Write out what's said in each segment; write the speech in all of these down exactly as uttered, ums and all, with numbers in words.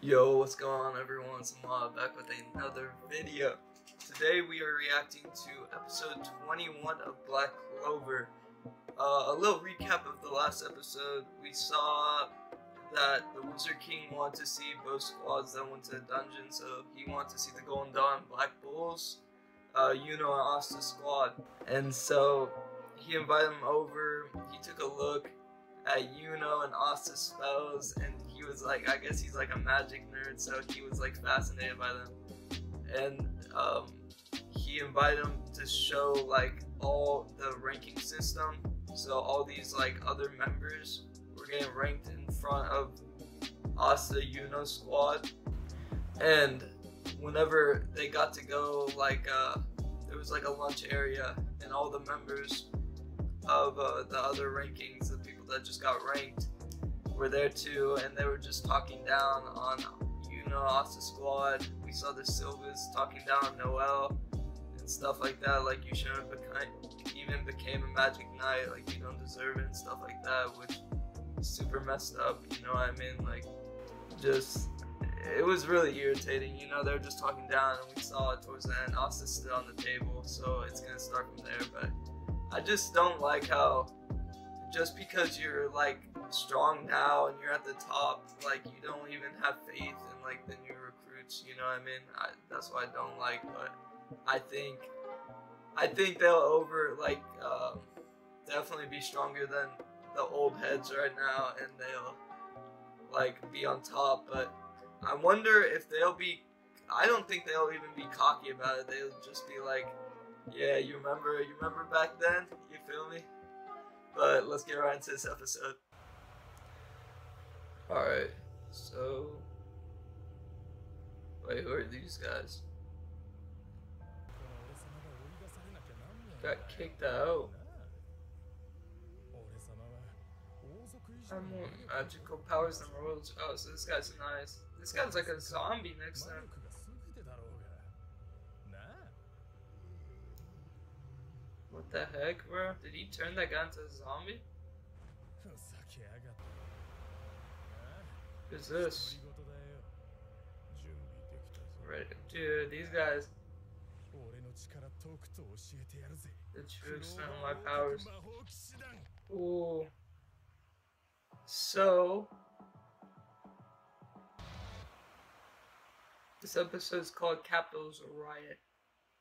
Yo, what's going on everyone? It's Noel back with another video. Today we are reacting to episode twenty-one of Black Clover. Uh, a little recap of the last episode. We saw that the Wizard King wanted to see both squads that went to the dungeon, so he wanted to see the Golden Dawn Black Bulls, uh, Yuno and Asta squad. And so he invited them over, he took a look at Yuno and Asta's spells, and he was like, I guess he's like a magic nerd, so he was like fascinated by them, and um, he invited him to show like all the ranking system, so all these like other members were getting ranked in front of Asta Yuno squad. And whenever they got to go, like uh, there was like a lunch area, and all the members of uh, the other rankings, the people that just got ranked, were there too, and they were just talking down on Yuno, Asta squad. We saw the Silvas talking down on Noel and stuff like that, like you shouldn't even became a magic knight, like you don't deserve it and stuff like that, which is super messed up, you know what I mean? Like, just, it was really irritating, you know, they were just talking down, and we saw it towards the end, Asta stood on the table, so it's gonna start from there. But I just don't like how just because you're like strong now and you're at the top, like you don't even have faith in like the new recruits, you know what I mean? I, that's what I don't like. But I think I think they'll over like um, definitely be stronger than the old heads right now, and they'll like be on top. But I wonder if they'll be, I don't think they'll even be cocky about it. They'll just be like, yeah, you remember, you remember back then, you feel me? But let's get right into this episode. Alright, so... Wait, who are these guys? Got kicked out. I'm more magical powers than royals. Oh, so this guy's nice. This guy's like a zombie next time. What the heck, bro? Did he turn that guy into a zombie? Who's this? Right. Dude, these guys. The true extent of my powers. Ooh. So. This episode is called Capitals Riot.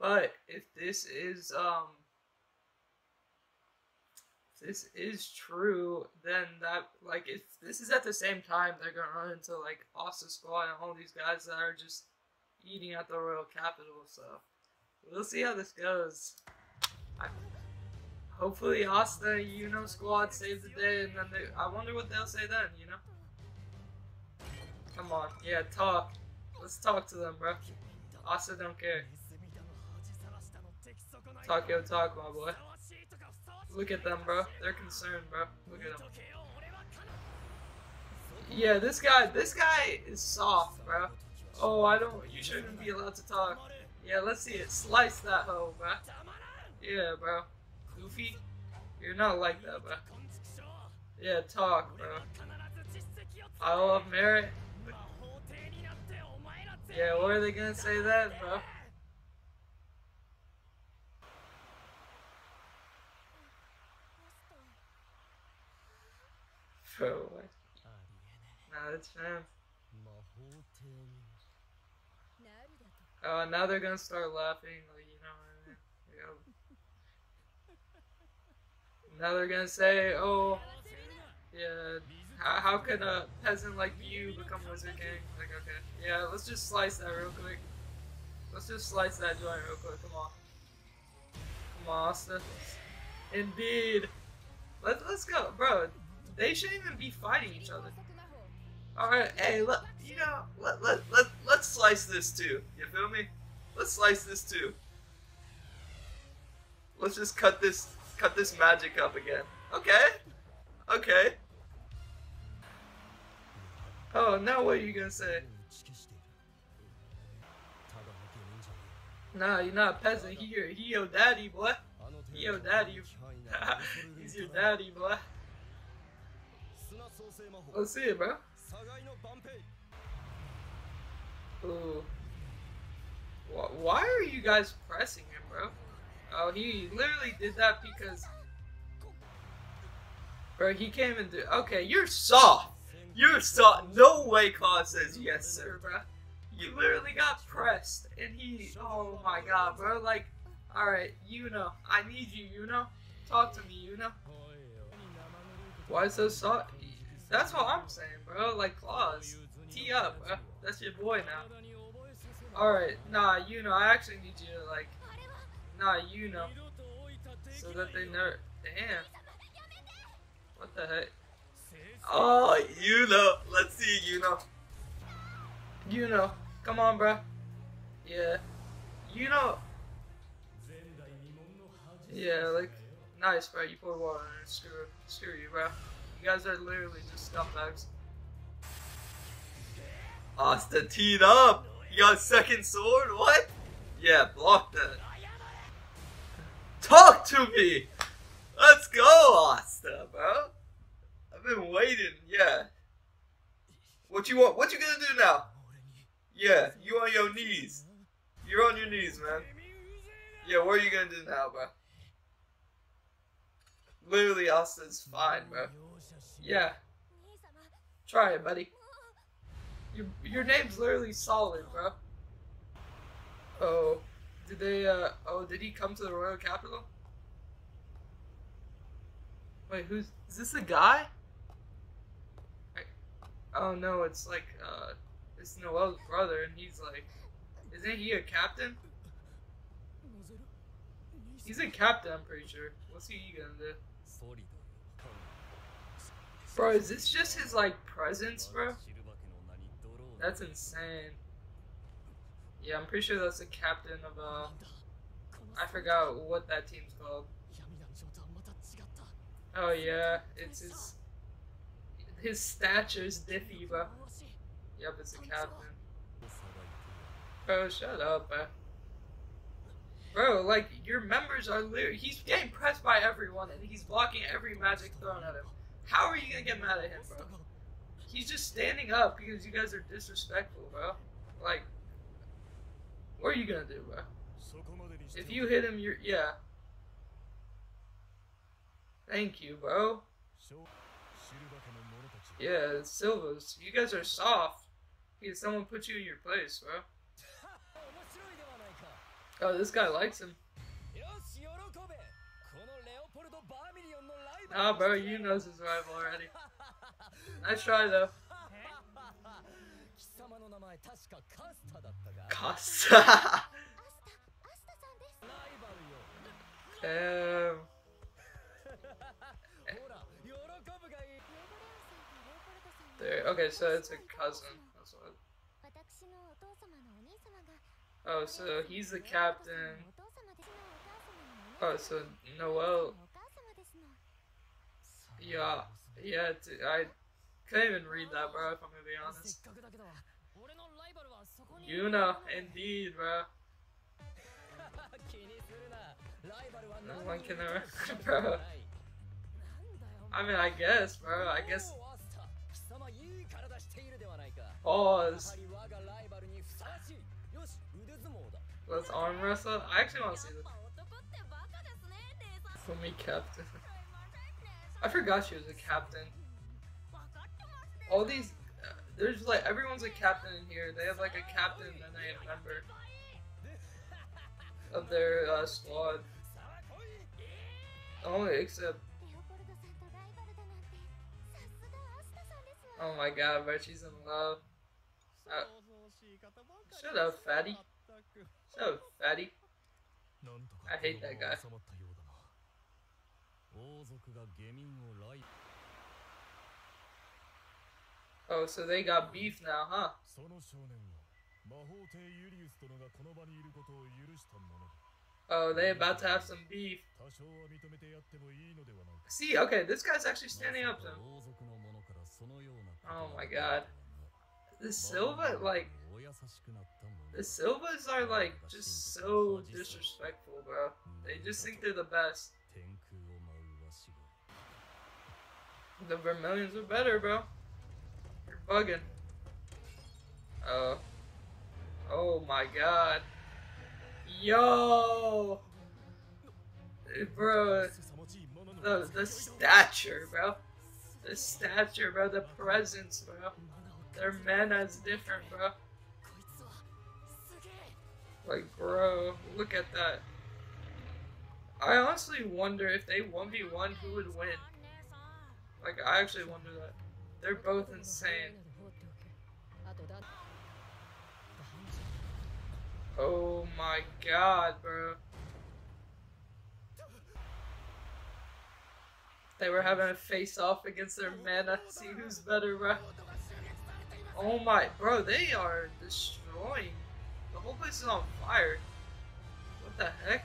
But if this is, um. this is true, then that, like, if this is at the same time, they're gonna run into like Asta squad and all these guys that are just eating at the royal capital. So we'll see how this goes. I, hopefully Asta and Yuno squad saves the day, and then they, I wonder what they'll say then, you know? Come on, yeah, talk. Let's talk to them, bro. Asta don't care. Talk yo talk, my boy. Look at them, bro. They're concerned, bro. Look at them. Yeah, this guy, this guy is soft, bro. Oh, I don't, you shouldn't be allowed to talk. Yeah, let's see it. Slice that hoe, bro. Yeah, bro. Goofy, you're not like that, bro. Yeah, talk, bro. I love merit. Yeah, what are they gonna say then, bro? Bro, what? Nah, that's fine. Oh, now they're gonna start laughing, like, you know what I mean? You know. Now they're gonna say, oh, yeah, how, how could a peasant like you become Wizard King? Like, okay. Yeah, let's just slice that real quick. Let's just slice that joint real quick, come on. Come on, Asta. Indeed! Let, let's go, bro. They shouldn't even be fighting each other. Alright, hey, let, you know, let, let, let, let's slice this too. You feel me? Let's slice this too. Let's just cut this, cut this magic up again. Okay? Okay. Oh, now what are you gonna say? Nah, you're not a peasant. He your, he your daddy, boy. He your daddy. He's your daddy, boy. Let's see it, bro. Ooh. Why are you guys pressing him, bro? Oh, he literally did that because... Bro, he came and did... Okay, you're soft! You're soft! No way Klaus says yes, sir, bro. You literally got pressed, and he... Oh my god, bro, like... Alright, Yuno. I need you, Yuno. Talk to me, Yuno. Why so soft? That's what I'm saying, bro. Like, Klaus. Tee up, bro. That's your boy now. Alright, nah, Yuno, I actually need you to, like... Nah, Yuno. So that they know... Damn. What the heck? Oh, Yuno. Let's see, Yuno. Yuno. Come on, bro. Yeah. Yuno. Yeah, like... Nice, bro. You poured water in it. Screw, screw you, bro. You guys are literally just scumbags. Asta teed up! You got a second sword? What? Yeah, block that. Talk to me! Let's go, Asta, bro. I've been waiting, yeah. What you want? What you gonna do now? Yeah, you on your knees. You're on your knees, man. Yeah, what are you gonna do now, bro? Literally, Asta's fine, bro. Yeah. Try it, buddy. Your, your name's literally solid, bro. Oh. Did they, uh... Oh, did he come to the royal capital? Wait, who's... Is this a guy? I, oh, no, it's like, uh... It's Noel's brother, and he's like... Isn't he a captain? He's a captain, I'm pretty sure. What's he gonna do? Bro, is this just his, like, presence, bro? That's insane. Yeah, I'm pretty sure that's the captain of, uh... I forgot what that team's called. Oh, yeah, it's his... His stature's diffy, bro. Yep, it's the captain. Bro, shut up, bro. Bro, like, your members are literally... He's getting pressed by everyone, and he's blocking every magic thrown at him. How are you gonna get mad at him, bro? He's just standing up because you guys are disrespectful, bro. Like, what are you gonna do, bro? If you hit him, you're... Yeah. Thank you, bro. Yeah, Silva's. You guys are soft. Because someone put you in your place, bro. Oh, this guy likes him. Nah, bro, you know his rival already. Nice try, though. Costa. Damn. There. Okay, so it's a cousin. That's what. Oh, so he's the captain. Oh, so Noel. Yeah, yeah, dude, I couldn't even read that, bro, if I'm gonna be honest. Yuno, indeed, bro. No one can ever, bro. I mean, I guess, bro, I guess. Pause. Let's arm wrestle. I actually want to see this. For me, captain. I forgot she was a captain. All these, uh, there's like everyone's a captain in here. They have like a captain and they have a member of their uh, squad. Only except. Oh my god, but she's in love. Uh, shut up, fatty. Shut up, fatty. I hate that guy. Oh, so they got beef now, huh? Oh, they about to have some beef. See, okay, this guy's actually standing up to him. Oh my god. The Silva, like... The Silvas are, like, just so disrespectful, bro. They just think they're the best. The Vermilions are better, bro. You're bugging. Oh. Oh my god. Yo! Bro, the, the stature, bro. The stature, bro. The presence, bro. Their mana's different, bro. Like, bro, look at that. I honestly wonder if they one v one, who would win. Like, I actually wonder that. They're both insane. Oh my god, bro. They were having a face-off against their mana. See who's better, bro. Oh my, bro, they are destroying. The whole place is on fire. What the heck?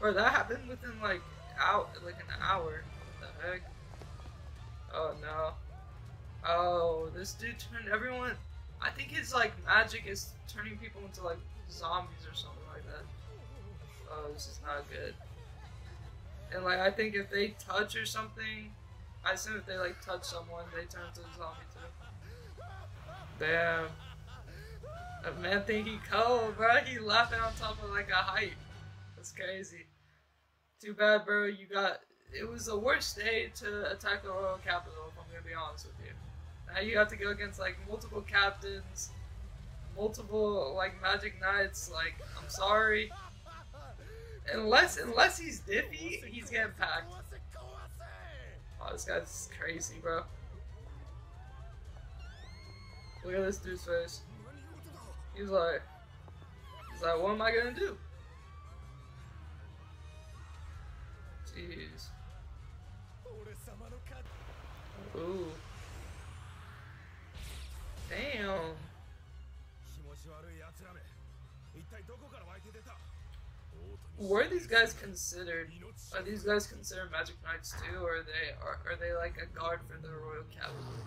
Bro, that happened within like, out, like an hour. What the heck? Oh no. Oh, this dude turned everyone... I think his like magic is turning people into like zombies or something like that. Oh, this is not good. And like, I think if they touch or something, I assume if they like touch someone, they turn into a zombie too. Damn. That man think he cold, bro. He laughing on top of like a hype. That's crazy. Too bad, bro. You got... It was the worst day to attack the Royal Capital, if I'm gonna be honest with you. Now you have to go against like multiple captains, multiple like magic knights. Like, I'm sorry. Unless unless he's diffy, he's getting packed. Oh, this guy's crazy, bro. Look at this dude's face. He's like, he's like, what am I gonna do? Jeez. Ooh. Damn. Were these guys considered? Are these guys considered Magic Knights too, or are they are, are they like a guard for the Royal Cavalry?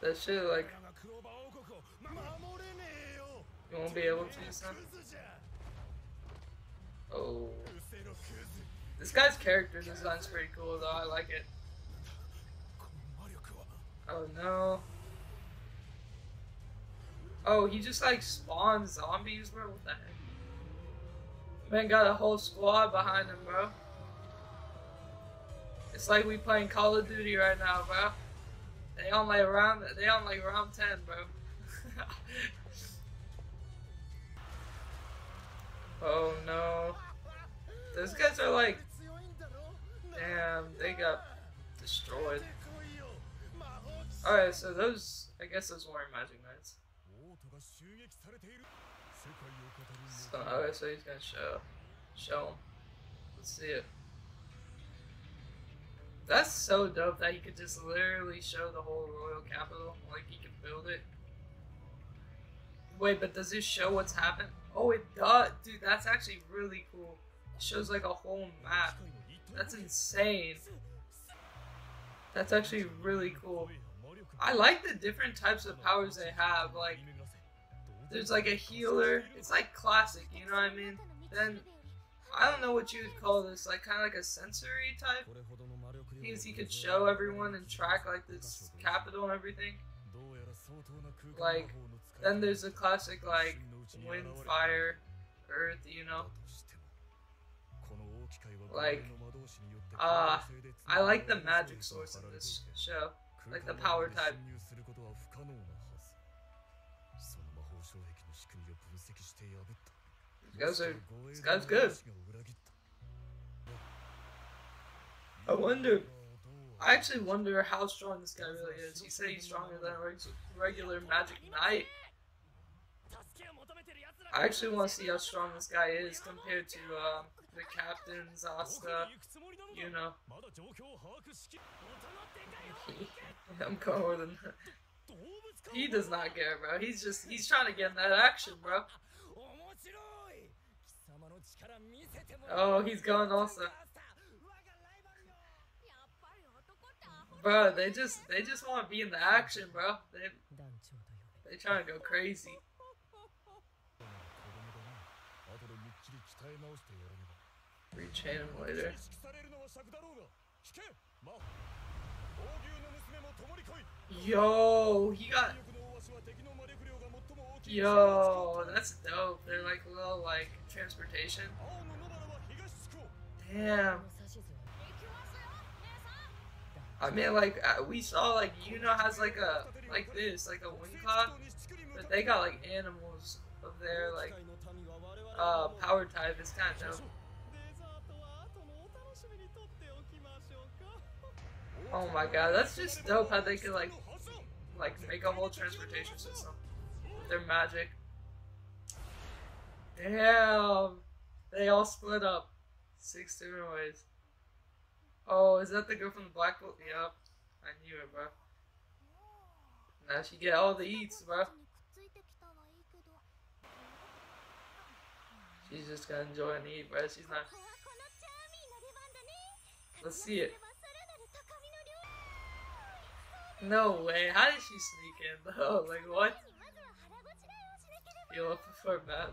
That shit, like, you won't be able to use them. Oh, this guy's character design's pretty cool though. I like it. Oh no. Oh, he just like spawns zombies, bro. What the heck? Man got a whole squad behind him, bro. It's like we playing Call of Duty right now, bro. They on like round they on like round ten, bro. Oh no. Those guys are like, damn, they got destroyed. Alright, so those, I guess those weren't Magic Knights. So, alright, so he's gonna show, show him. Let's see it. That's so dope that he could just literally show the whole Royal Capital, like he could build it. Wait, but does this show what's happened? Oh, it does! Dude, that's actually really cool. It shows like a whole map. That's insane. That's actually really cool. I like the different types of powers they have, like, there's like a healer, it's like classic, you know what I mean? Then, I don't know what you would call this, like kind of like a sensory type, because he could show everyone and track like this capital and everything. Like, then there's a classic like wind, fire, earth, you know? Like, uh, I like the magic source of this show. Like the power type. These guys are, this guy's good. I wonder, I actually wonder how strong this guy really is. He said he's stronger than a regular Magic Knight. I actually want to see how strong this guy is compared to uh, the captains, Asta, Yuno. I'm cooler than that. He does not care, bro. He's just, he's trying to get in that action, bro. Oh, he's gone also. Bro, they just, they just want to be in the action, bro. They, they trying to go crazy. Rechain him later. Yo, he got. Yo, that's dope. They're like a little like transportation. Damn. I mean, like we saw like Yuno has like a like this like a wing clock, but they got like animals of their like uh power type. It's kind of dope. Oh my god, that's just dope how they could like like make a whole transportation system. They're magic. Damn! They all split up. Six different ways. Oh, is that the girl from the Black Bulls? Yup. I knew it, bro. Now she get all the eats, bro. She's just gonna enjoy and eat, bro. She's not... Let's see it. No way. How did she sneak in, though? Like, what? You'll prefer that.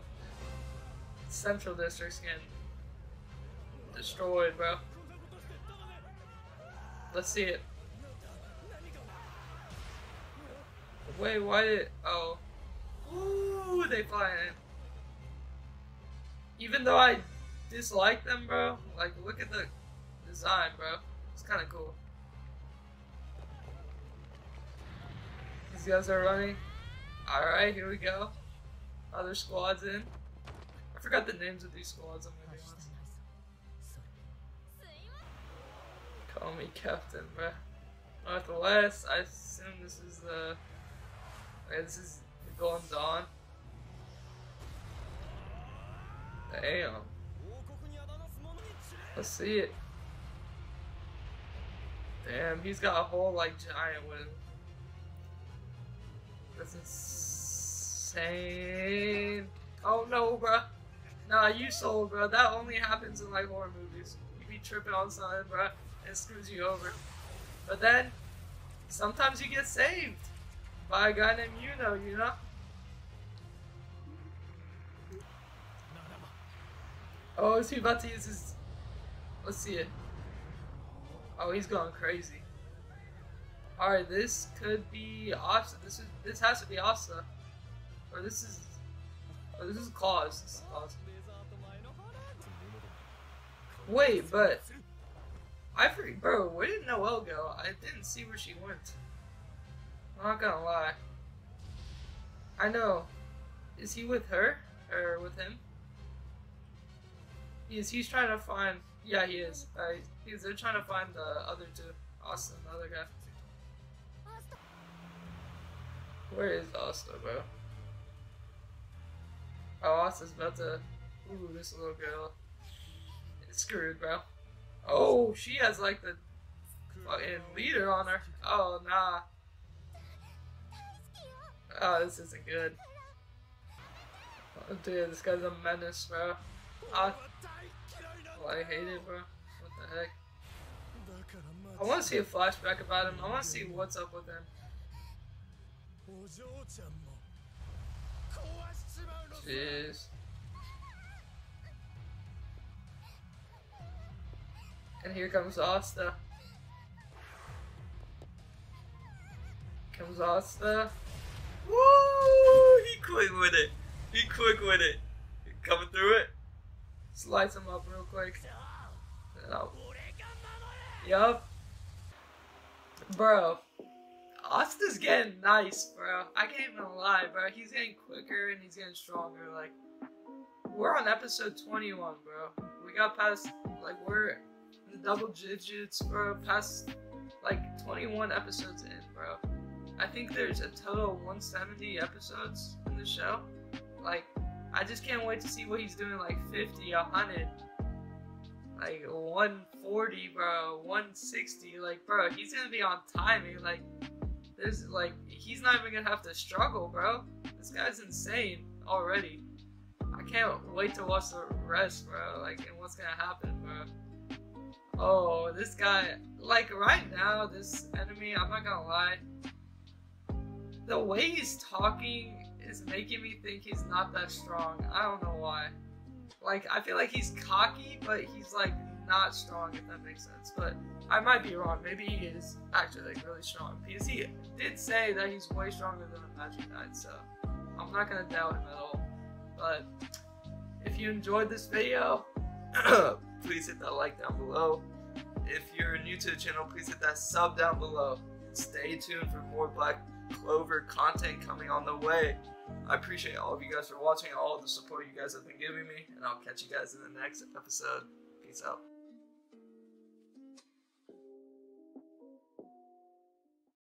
Central District's getting destroyed, bro. Let's see it. Wait, why did... Oh. Ooh, they fly in. Even though I dislike them, bro. Like, look at the design, bro. It's kind of cool. These guys are running. Alright, here we go. Other squads in. I forgot the names of these squads. I'm gonna do this. Call me captain, bro. Northwest. I assume this is the. Okay, this is the Golden Dawn. Damn. Let's see it. Damn, he's got a whole like giant with him. That's insane. Same. Oh no, bruh. Nah, you sold, bruh. That only happens in like horror movies. You be tripping on something, bruh, and it screws you over. But then, sometimes you get saved by a guy named Yuno, you know? Oh, is he about to use his. Let's see it. Oh, he's going crazy. Alright, this could be Asta. This, is... this has to be Asta. Or this is, or this is Klaus. This is Klaus. Wait, but I forget, bro. Where did Noelle go? I didn't see where she went. I'm not gonna lie. I know. Is he with her or with him? He is. He's trying to find. Yeah, he is. Uh, he's. They're trying to find the other two. Asta, the other guy. Where is Asta, bro? Oh, Asta's about to. Ooh, this little girl. It's screwed, bro. Oh, she has like the fucking leader on her. Oh, nah. Oh, this isn't good. Oh, dude, this guy's a menace, bro. I, oh, I hate it, bro. What the heck? I want to see a flashback about him. I want to see what's up with him. Jeez. And here comes Asta. Comes Asta. Woo! He quick with it. He quick with it. Coming through it. Slice him up real quick. Oh. Yup. Bro. Asta's getting nice, bro. I can't even lie, bro. He's getting quicker and he's getting stronger. Like, we're on episode twenty-one, bro. We got past, like, we're in the double digits, bro. Past, like, twenty-one episodes in, bro. I think there's a total of one hundred seventy episodes in the show. Like, I just can't wait to see what he's doing, like, fifty, one hundred. Like, one forty, bro. one sixty. Like, bro, he's gonna be on timing, like... There's like, he's not even gonna have to struggle, bro. This guy's insane already. I can't wait to watch the rest, bro. Like, and what's gonna happen, bro? Oh, this guy, like, right now, this enemy, I'm not gonna lie. The way he's talking is making me think he's not that strong. I don't know why. Like, I feel like he's cocky, but he's like not strong, if that makes sense, but I might be wrong. Maybe he is actually like really strong, because he did say that he's way stronger than a Magic Knight, so I'm not gonna doubt him at all. But if you enjoyed this video, please hit that like down below. If you're new to the channel, please hit that sub down below. Stay tuned for more Black Clover content coming on the way. I appreciate all of you guys for watching, all of the support you guys have been giving me, and I'll catch you guys in the next episode. Peace out.